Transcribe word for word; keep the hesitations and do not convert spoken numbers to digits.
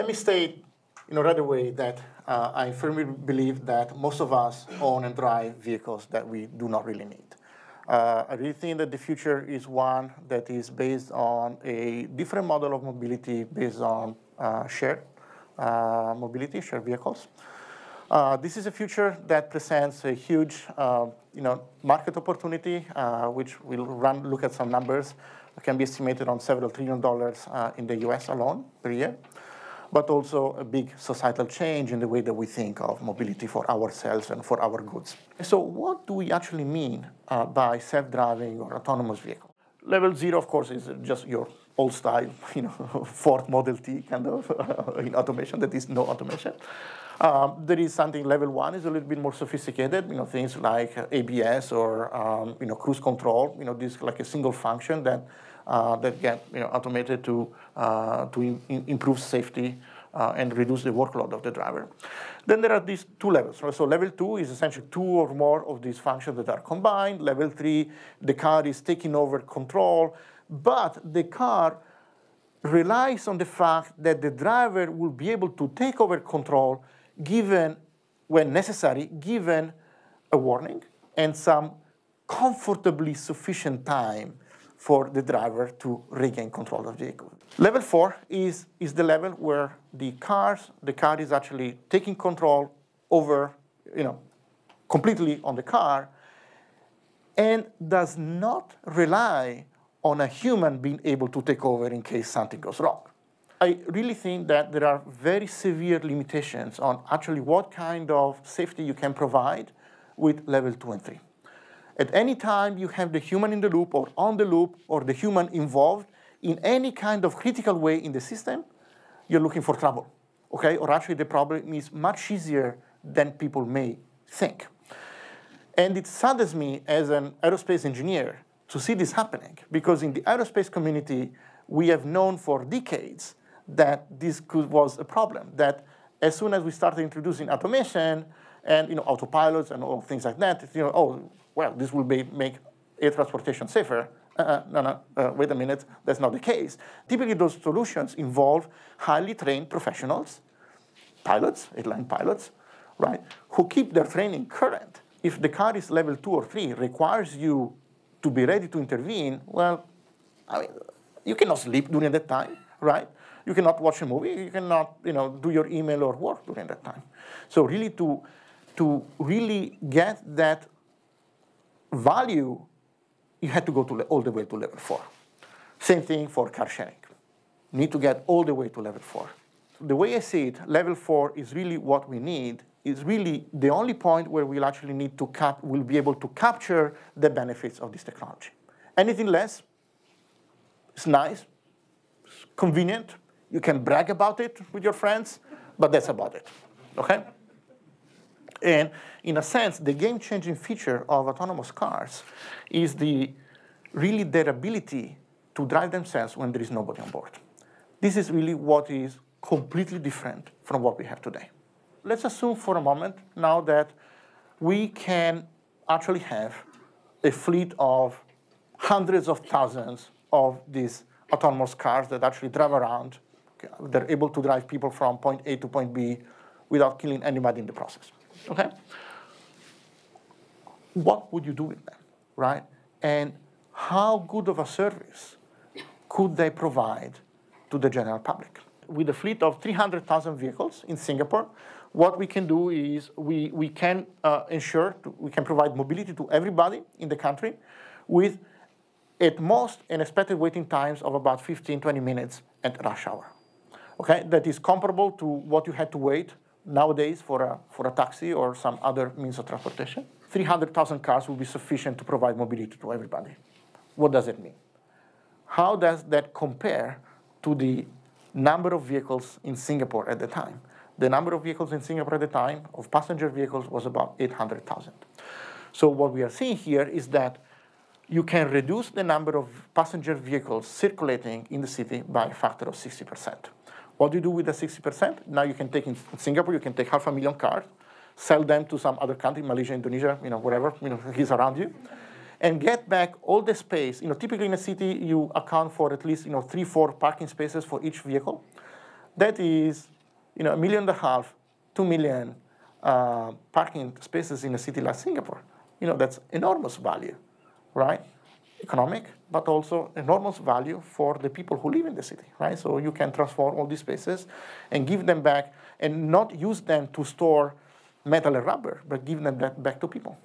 let me state, you know, right away that uh, I firmly believe that most of us own and drive vehicles that we do not really need. Uh, I really think that the future is one that is based on a different model of mobility based on uh, shared uh, mobility, shared vehicles. Uh, this is a future that presents a huge, uh, you know, market opportunity, uh, which we'll run, look at some numbers. It can be estimated on several trillion dollars uh, in the U S alone per year, but also a big societal change in the way that we think of mobility for ourselves and for our goods. So what do we actually mean uh, by self-driving or autonomous vehicle? Level zero, of course, is just your old style, you know, Ford Model T kind of uh, in automation, that is no automation. Um, there is something, level one is a little bit more sophisticated, you know, things like A B S or, um, you know, cruise control, you know, this like a single function that, uh, that get, you know, automated to, uh, to in improve safety uh, and reduce the workload of the driver. Then there are these two levels. So level two is essentially two or more of these functions that are combined. Level three, the car is taking over control, but the car relies on the fact that the driver will be able to take over control given, when necessary, given a warning and some comfortably sufficient time for the driver to regain control of the vehicle. Level four is, is the level where the, cars, the car is actually taking control over, you know, completely on the car and does not rely on a human being able to take over in case something goes wrong. I really think that there are very severe limitations on actually what kind of safety you can provide with level two and three. At any time you have the human in the loop or on the loop or the human involved in any kind of critical way in the system, you're looking for trouble, okay? Or actually the problem is much easier than people may think. And it saddens me as an aerospace engineer to see this happening because in the aerospace community, we have known for decades that this could, was a problem, that as soon as we started introducing automation and, you know, autopilots and all things like that, you know, oh, well, this will be, make air transportation safer. Uh, no, no, uh, wait a minute, that's not the case. Typically, those solutions involve highly trained professionals, pilots, airline pilots, right, who keep their training current. If the car is level two or three, requires you to be ready to intervene, well, I mean, you cannot sleep during that time, right? You cannot watch a movie, you cannot, you know, do your email or work during that time. So really to, to really get that value, you had to go to all the way to level four. Same thing for car sharing. You need to get all the way to level four. The way I see it, level four is really what we need, is really the only point where we'll actually need to cap, we'll be able to capture the benefits of this technology. Anything less, it's nice, it's convenient, you can brag about it with your friends, but that's about it, okay? And in a sense, the game-changing feature of autonomous cars is the, really their ability to drive themselves when there is nobody on board. This is really what is completely different from what we have today. Let's assume for a moment now that we can actually have a fleet of hundreds of thousands of these autonomous cars that actually drive around. They're able to drive people from point A to point B without killing anybody in the process, okay? What would you do with them, right? And how good of a service could they provide to the general public? With a fleet of three hundred thousand vehicles in Singapore, what we can do is we, we can uh, ensure to, we can provide mobility to everybody in the country with at most an expected waiting times of about fifteen, twenty minutes at rush hour. Okay, that is comparable to what you had to wait nowadays for a, for a taxi or some other means of transportation. three hundred thousand cars will be sufficient to provide mobility to everybody. What does it mean? How does that compare to the number of vehicles in Singapore at the time? The number of vehicles in Singapore at the time of passenger vehicles was about eight hundred thousand. So what we are seeing here is that you can reduce the number of passenger vehicles circulating in the city by a factor of sixty percent. What do you do with the sixty percent? Now you can take, in Singapore, you can take half a million cars, sell them to some other country, Malaysia, Indonesia, you know, wherever, you know, he's around you, and get back all the space. You know, typically in a city, you account for at least, you know, three, four parking spaces for each vehicle. that is, you know, a million and a half, two million uh, parking spaces in a city like Singapore. You know, that's enormous value, right? Economic, but also enormous value for the people who live in the city, right? So you can transform all these spaces and give them back and not use them to store metal and rubber, but give them that back to people.